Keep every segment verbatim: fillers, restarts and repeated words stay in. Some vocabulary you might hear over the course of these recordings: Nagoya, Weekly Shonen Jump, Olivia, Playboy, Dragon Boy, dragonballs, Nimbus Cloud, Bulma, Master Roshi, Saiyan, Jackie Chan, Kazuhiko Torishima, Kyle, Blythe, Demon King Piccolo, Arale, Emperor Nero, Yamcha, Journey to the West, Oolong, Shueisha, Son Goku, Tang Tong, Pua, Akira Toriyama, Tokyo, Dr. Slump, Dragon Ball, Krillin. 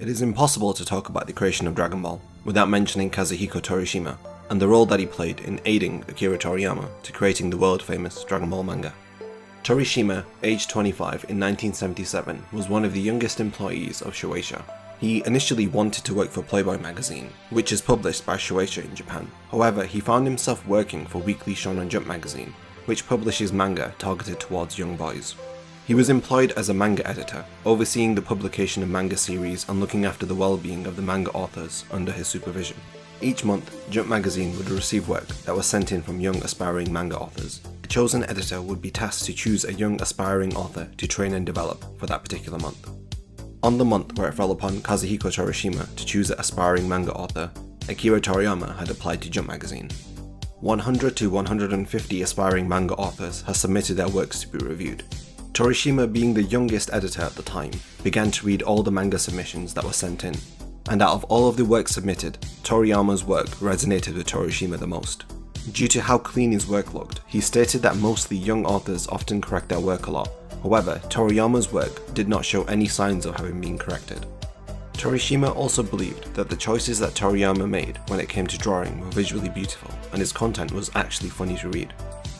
It is impossible to talk about the creation of Dragon Ball without mentioning Kazuhiko Torishima and the role that he played in aiding Akira Toriyama to creating the world-famous Dragon Ball manga. Torishima, aged twenty-five in nineteen seventy-seven, was one of the youngest employees of Shueisha. He initially wanted to work for Playboy magazine, which is published by Shueisha in Japan. However, he found himself working for Weekly Shonen Jump magazine, which publishes manga targeted towards young boys. He was employed as a manga editor, overseeing the publication of manga series and looking after the well-being of the manga authors under his supervision. Each month, Jump magazine would receive work that was sent in from young aspiring manga authors. The chosen editor would be tasked to choose a young aspiring author to train and develop for that particular month. On the month where it fell upon Kazuhiko Torishima to choose an aspiring manga author, Akira Toriyama had applied to Jump magazine. one hundred to one hundred fifty aspiring manga authors had submitted their works to be reviewed. Torishima, being the youngest editor at the time, began to read all the manga submissions that were sent in, and out of all of the work submitted, Toriyama's work resonated with Torishima the most. Due to how clean his work looked, he stated that mostly young authors often correct their work a lot. However, Toriyama's work did not show any signs of having been corrected. Torishima also believed that the choices that Toriyama made when it came to drawing were visually beautiful, and his content was actually funny to read.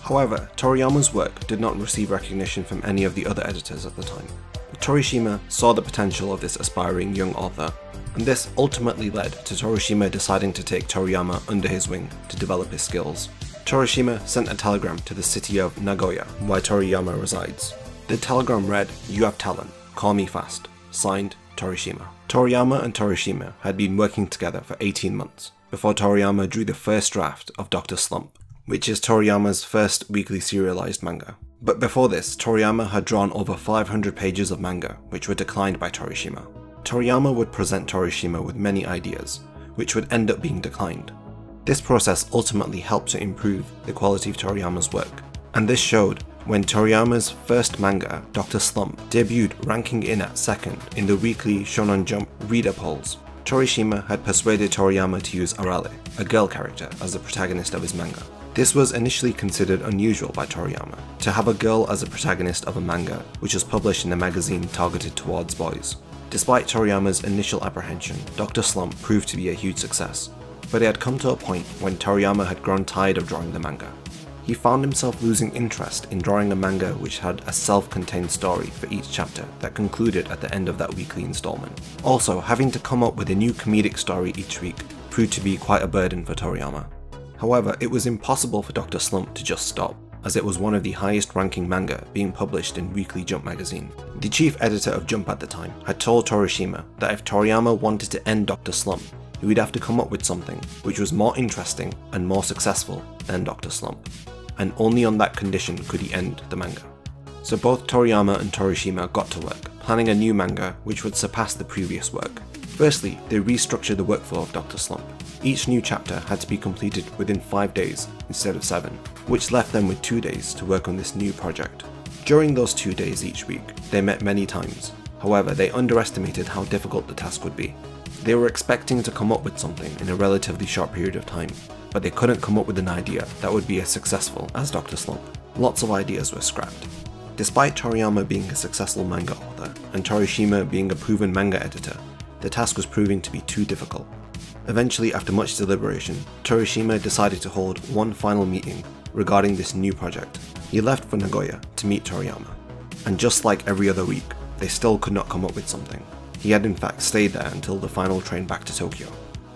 However, Toriyama's work did not receive recognition from any of the other editors at the time. But Torishima saw the potential of this aspiring young author, and this ultimately led to Torishima deciding to take Toriyama under his wing to develop his skills. Torishima sent a telegram to the city of Nagoya, where Toriyama resides. The telegram read, "You have talent, call me fast. Signed, Torishima." Toriyama and Torishima had been working together for eighteen months, before Toriyama drew the first draft of Doctor Slump, which is Toriyama's first weekly serialized manga. But before this, Toriyama had drawn over five hundred pages of manga, which were declined by Torishima. Toriyama would present Torishima with many ideas, which would end up being declined. This process ultimately helped to improve the quality of Toriyama's work, and this showed when Toriyama's first manga, Doctor Slump, debuted ranking in at second in the weekly Shonen Jump reader polls. Torishima had persuaded Toriyama to use Arale, a girl character, as the protagonist of his manga. This was initially considered unusual by Toriyama, to have a girl as a protagonist of a manga which was published in a magazine targeted towards boys. Despite Toriyama's initial apprehension, Doctor Slump proved to be a huge success, but it had come to a point when Toriyama had grown tired of drawing the manga. He found himself losing interest in drawing a manga which had a self-contained story for each chapter that concluded at the end of that weekly installment. Also, having to come up with a new comedic story each week proved to be quite a burden for Toriyama. However, it was impossible for Doctor Slump to just stop, as it was one of the highest ranking manga being published in Weekly Jump magazine. The chief editor of Jump at the time had told Torishima that if Toriyama wanted to end Doctor Slump, he would have to come up with something which was more interesting and more successful than Doctor Slump, and only on that condition could he end the manga. So both Toriyama and Torishima got to work, planning a new manga which would surpass the previous work. Firstly, they restructured the workflow of Doctor Slump. Each new chapter had to be completed within five days instead of seven, which left them with two days to work on this new project. During those two days each week, they met many times. However, they underestimated how difficult the task would be. They were expecting to come up with something in a relatively short period of time, but they couldn't come up with an idea that would be as successful as Doctor Slump. Lots of ideas were scrapped. Despite Toriyama being a successful manga author and Torishima being a proven manga editor, the task was proving to be too difficult. Eventually, after much deliberation, Torishima decided to hold one final meeting regarding this new project. He left for Nagoya to meet Toriyama, and just like every other week, they still could not come up with something. He had in fact stayed there until the final train back to Tokyo.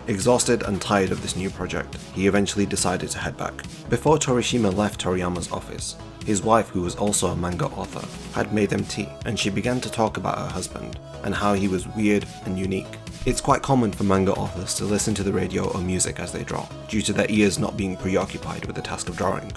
Exhausted and tired of this new project, he eventually decided to head back. Before Torishima left Toriyama's office, his wife, who was also a manga author, had made them tea, and she began to talk about her husband and how he was weird and unique. It's quite common for manga authors to listen to the radio or music as they draw, due to their ears not being preoccupied with the task of drawing.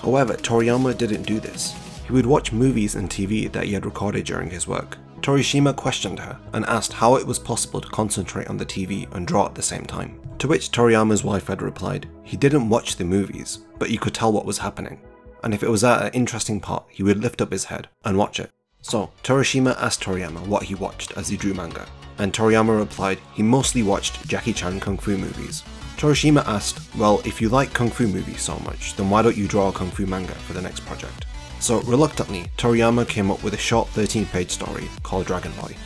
However, Toriyama didn't do this. He would watch movies and T V that he had recorded during his work. Torishima questioned her and asked how it was possible to concentrate on the T V and draw at the same time, to which Toriyama's wife had replied, "He didn't watch the movies, but you could tell what was happening, and if it was at an interesting part, he would lift up his head and watch it." So, Torishima asked Toriyama what he watched as he drew manga, and Toriyama replied he mostly watched Jackie Chan kung fu movies. Torishima asked, "Well, if you like kung fu movies so much, then why don't you draw a kung fu manga for the next project?" So reluctantly, Toriyama came up with a short thirteen page story called Dragon Boy.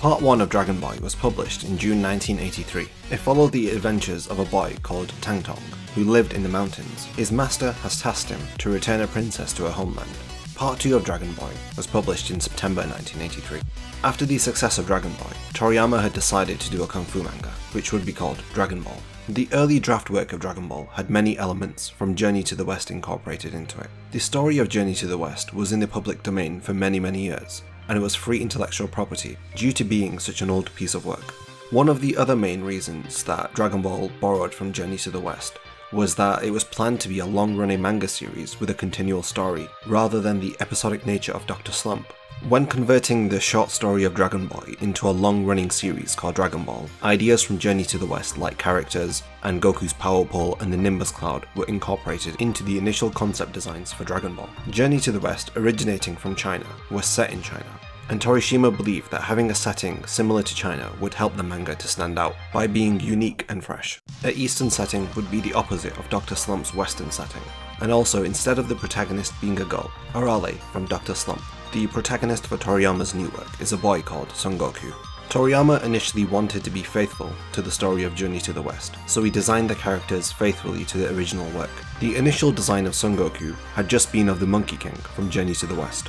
Part one of Dragon Boy was published in June nineteen eighty-three. It followed the adventures of a boy called Tang Tong, who lived in the mountains. His master has tasked him to return a princess to her homeland. Part two of Dragon Boy was published in September nineteen eighty-three. After the success of Dragon Boy, Toriyama had decided to do a kung fu manga, which would be called Dragon Ball. The early draft work of Dragon Ball had many elements from Journey to the West incorporated into it. The story of Journey to the West was in the public domain for many many years, and it was free intellectual property due to being such an old piece of work. One of the other main reasons that Dragon Ball borrowed from Journey to the West was that it was planned to be a long-running manga series with a continual story, rather than the episodic nature of Doctor Slump. When converting the short story of Dragon Boy into a long-running series called Dragon Ball, ideas from Journey to the West like characters and Goku's power pole and the Nimbus Cloud were incorporated into the initial concept designs for Dragon Ball. Journey to the West, originating from China, was set in China, and Torishima believed that having a setting similar to China would help the manga to stand out by being unique and fresh. An Eastern setting would be the opposite of Doctor Slump's Western setting, and also instead of the protagonist being a girl, Arale from Doctor Slump, the protagonist for Toriyama's new work is a boy called Son Goku. Toriyama initially wanted to be faithful to the story of Journey to the West, so he designed the characters faithfully to the original work. The initial design of Son Goku had just been of the Monkey King from Journey to the West,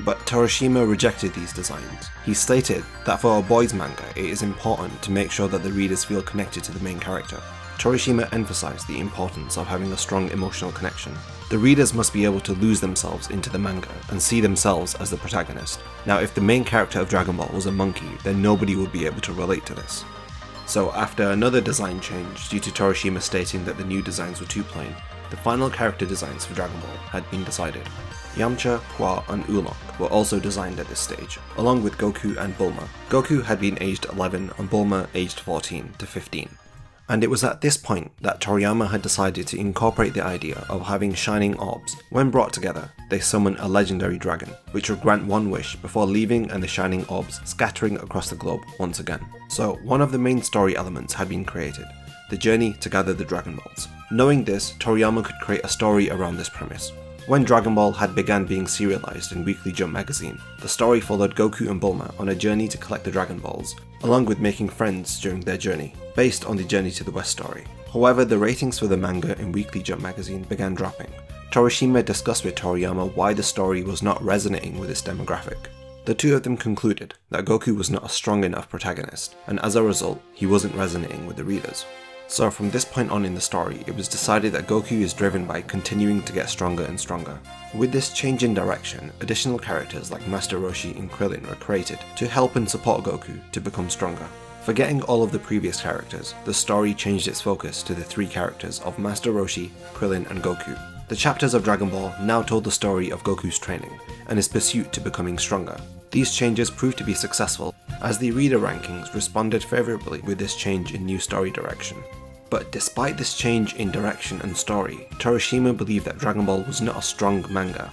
but Torishima rejected these designs. He stated that for a boys manga it is important to make sure that the readers feel connected to the main character. Torishima emphasized the importance of having a strong emotional connection. The readers must be able to lose themselves into the manga and see themselves as the protagonist. Now if the main character of Dragon Ball was a monkey, then nobody would be able to relate to this. So after another design change due to Torishima stating that the new designs were too plain, the final character designs for Dragon Ball had been decided. Yamcha, Pua and Oolong were also designed at this stage, along with Goku and Bulma. Goku had been aged eleven and Bulma aged fourteen to fifteen. And it was at this point that Toriyama had decided to incorporate the idea of having shining orbs. When brought together, they summon a legendary dragon, which would grant one wish before leaving and the shining orbs scattering across the globe once again. So one of the main story elements had been created, the journey to gather the Dragon Balls. Knowing this, Toriyama could create a story around this premise. When Dragon Ball had begun being serialized in Weekly Jump magazine, the story followed Goku and Bulma on a journey to collect the Dragon Balls, along with making friends during their journey, based on the Journey to the West story. However, the ratings for the manga in Weekly Jump magazine began dropping. Torishima discussed with Toriyama why the story was not resonating with its demographic. The two of them concluded that Goku was not a strong enough protagonist, and as a result, he wasn't resonating with the readers. So from this point on in the story, it was decided that Goku is driven by continuing to get stronger and stronger. With this change in direction, additional characters like Master Roshi and Krillin were created to help and support Goku to become stronger. Forgetting all of the previous characters, the story changed its focus to the three characters of Master Roshi, Krillin and Goku. The chapters of Dragon Ball now told the story of Goku's training and his pursuit to becoming stronger. These changes proved to be successful, as the reader rankings responded favourably with this change in new story direction. But despite this change in direction and story, Torishima believed that Dragon Ball was not a strong manga.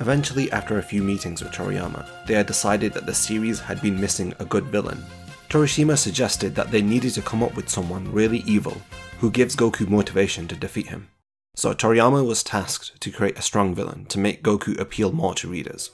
Eventually, after a few meetings with Toriyama, they had decided that the series had been missing a good villain. Torishima suggested that they needed to come up with someone really evil who gives Goku motivation to defeat him. So Toriyama was tasked to create a strong villain to make Goku appeal more to readers.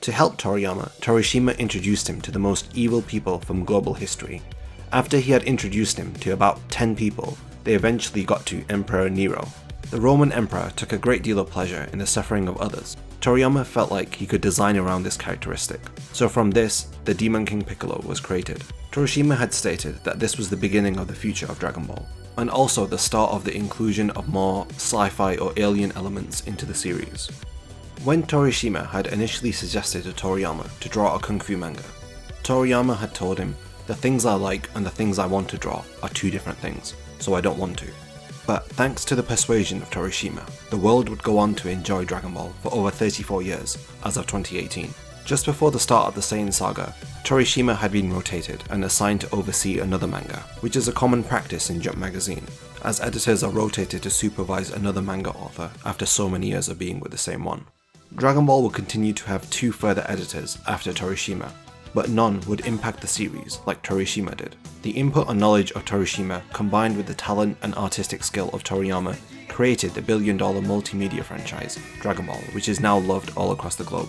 To help Toriyama, Torishima introduced him to the most evil people from global history. After he had introduced him to about ten people, they eventually got to Emperor Nero. The Roman Emperor took a great deal of pleasure in the suffering of others. Toriyama felt like he could design around this characteristic. So from this, the Demon King Piccolo was created. Torishima had stated that this was the beginning of the future of Dragon Ball, and also the start of the inclusion of more sci-fi or alien elements into the series. When Torishima had initially suggested to Toriyama to draw a kung fu manga, Toriyama had told him, "The things I like and the things I want to draw are two different things, so I don't want to." But thanks to the persuasion of Torishima, the world would go on to enjoy Dragon Ball for over thirty-four years as of twenty eighteen. Just before the start of the Saiyan saga, Torishima had been rotated and assigned to oversee another manga, which is a common practice in Jump magazine, as editors are rotated to supervise another manga author after so many years of being with the same one. Dragon Ball would continue to have two further editors after Torishima, but none would impact the series like Torishima did. The input and knowledge of Torishima, combined with the talent and artistic skill of Toriyama, created the billion dollar multimedia franchise Dragon Ball, which is now loved all across the globe.